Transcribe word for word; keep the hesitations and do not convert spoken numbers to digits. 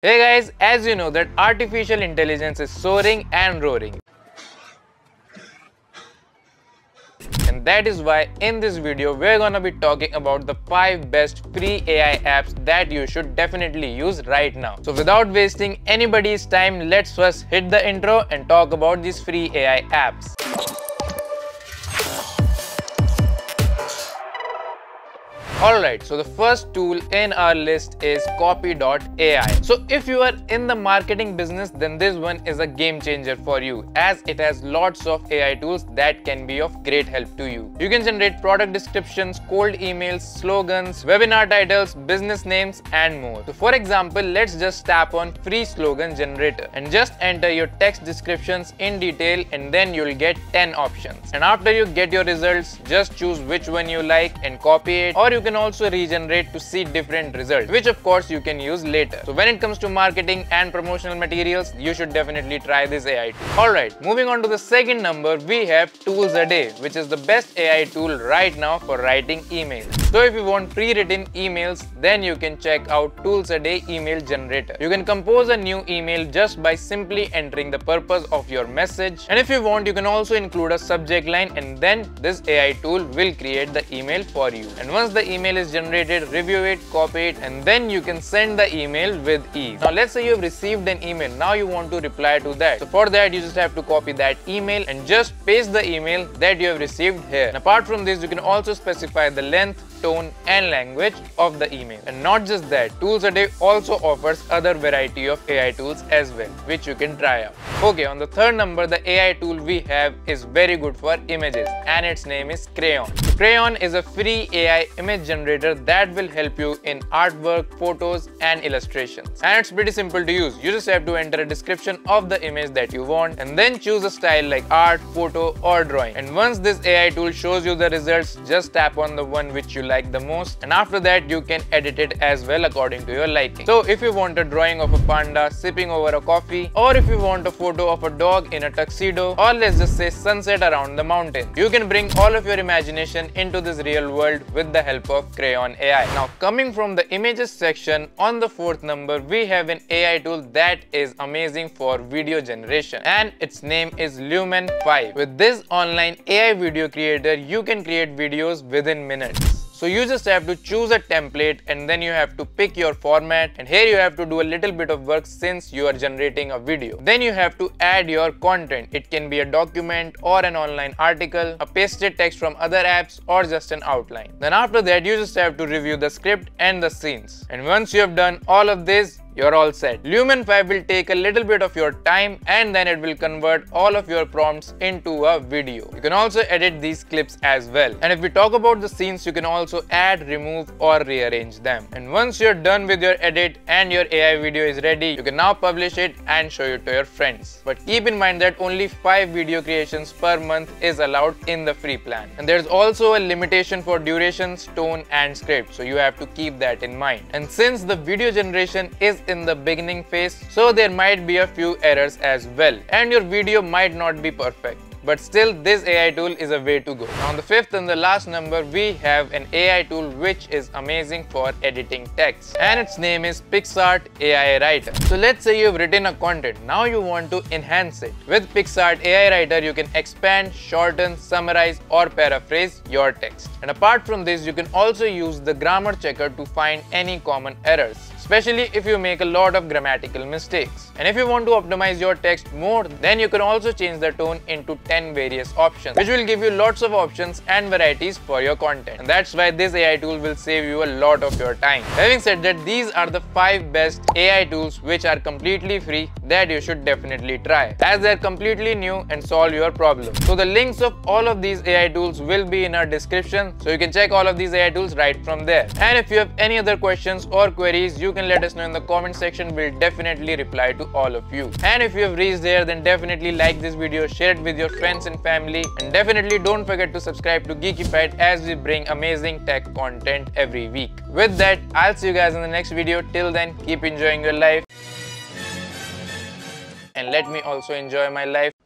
Hey guys, as you know that artificial intelligence is soaring and roaring. And that is why in this video we're gonna be talking about the five best free A I apps that you should definitely use right now. So without wasting anybody's time, let's first hit the intro and talk about these free A I apps. Alright, so the first tool in our list is copy dot A I. So if you are in the marketing business, then this one is a game changer for you, as it has lots of A I tools that can be of great help to you. You can generate product descriptions, cold emails, slogans, webinar titles, business names and more. So for example, let's just tap on free slogan generator and just enter your text descriptions in detail, and then you'll get ten options. And after you get your results, just choose which one you like and copy it, or you can also regenerate to see different results, which of course you can use later. So when it comes to marketing and promotional materials, you should definitely try this A I tool. Alright, moving on to the second number, we have Toolsaday, which is the best A I tool right now for writing emails. So if you want pre-written emails, then you can check out Toolsaday email generator. You can compose a new email just by simply entering the purpose of your message. And if you want, you can also include a subject line, and then this A I tool will create the email for you. And once the email is generated, review it, copy it, and then you can send the email with ease. Now let's say you have received an email, now you want to reply to that. So for that, you just have to copy that email and just paste the email that you have received here. And apart from this, you can also specify the length, tone and language of the email. And not just that, Toolsaday also offers other variety of A I tools as well, which you can try out. Okay, on the third number, the A I tool we have is very good for images, and its name is Craiyon. Craiyon is a free A I image generator that will help you in artwork, photos and illustrations. And it's pretty simple to use. You just have to enter a description of the image that you want, and then choose a style like art, photo or drawing. And once this A I tool shows you the results, just tap on the one which you like the most, and after that you can edit it as well according to your liking. So if you want a drawing of a panda sipping over a coffee, or if you want a photo of a dog in a tuxedo, or let's just say sunset around the mountain, you can bring all of your imagination into this real world with the help of Craiyon A I. Now coming from the images section, on the fourth number we have an A I tool that is amazing for video generation, and its name is Lumen five. With this online A I video creator, you can create videos within minutes. So you just have to choose a template, and then you have to pick your format, and here you have to do a little bit of work since you are generating a video. Then you have to add your content. It can be a document or an online article, a pasted text from other apps, or just an outline. Then after that you just have to review the script and the scenes. And once you have done all of this, you're all set. Lumen five will take a little bit of your time, and then it will convert all of your prompts into a video. You can also edit these clips as well. And if we talk about the scenes, you can also add, remove or rearrange them. And once you're done with your edit and your A I video is ready, you can now publish it and show it to your friends. But keep in mind that only five video creations per month is allowed in the free plan. And there's also a limitation for durations, tone and script. So you have to keep that in mind. And since the video generation is in the beginning phase, so there might be a few errors as well, and your video might not be perfect. But still, this A I tool is a way to go. Now, on the fifth and the last number, we have an A I tool which is amazing for editing text, and its name is Pixart A I Writer. So let's say you've written a content, now you want to enhance it. With Pixart A I Writer, you can expand, shorten, summarize or paraphrase your text. And apart from this, you can also use the grammar checker to find any common errors, especially if you make a lot of grammatical mistakes. And if you want to optimize your text more, then you can also change the tone into ten various options, which will give you lots of options and varieties for your content. And that's why this A I tool will save you a lot of your time. Having said that, these are the five best A I tools which are completely free that you should definitely try, as they're completely new and solve your problem. So the links of all of these A I tools will be in our description, so you can check all of these A I tools right from there. And if you have any other questions or queries, you can let us know in the comment section. We'll definitely reply to all of you. And if you have reached there, then definitely like this video, share it with your friends and family, and definitely don't forget to subscribe to Geekified, as we bring amazing tech content every week. With that, I'll see you guys in the next video. Till then, keep enjoying your life, and let me also enjoy my life.